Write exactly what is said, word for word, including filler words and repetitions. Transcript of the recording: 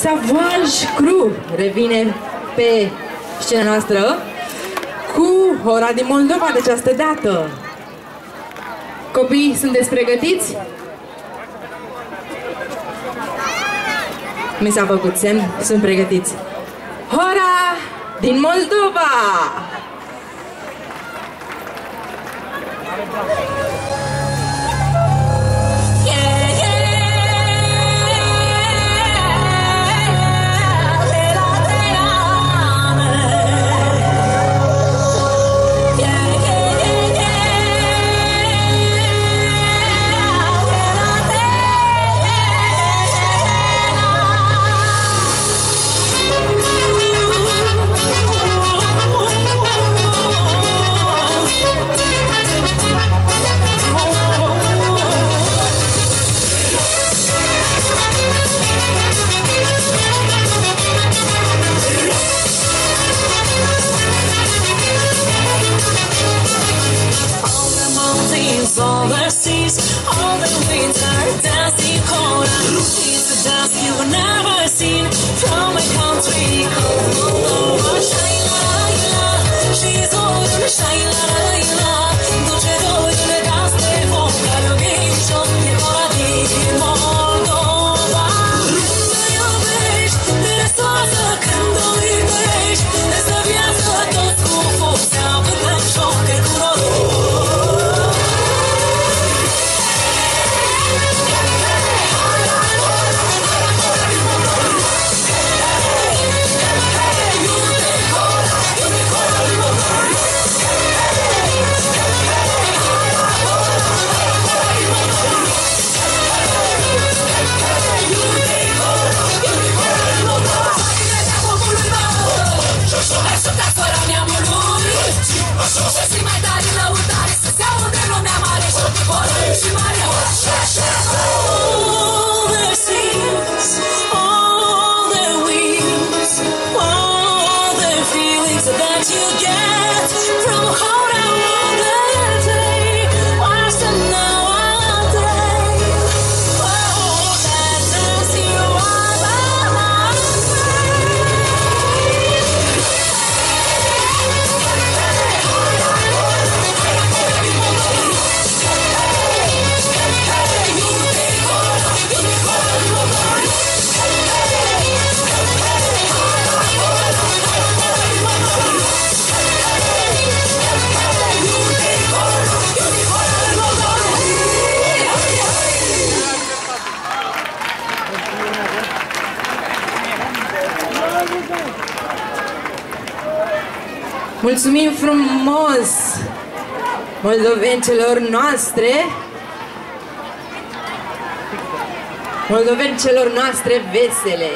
Sauvage Crew revine pe scena noastră cu Hora din Moldova de această dată. Copiii, sunteți pregătiți? Mi s-a făcut semn, sunt pregătiți. Hora din Moldova! All the seas, all the winds are dancing cold. It's a dance you've never seen from a country called Moldova. Shai la la la, she's golden. Shai la la la, duce dulce de gaz de foca. Iubești tot e hora din Moldova. Te iubești, te răstoarnă când o iubești. Te să viață tot cu forța, vântul șoc de curorul. Mulțumim frumos moldovencelor noastre, moldovencelor noastre vesele.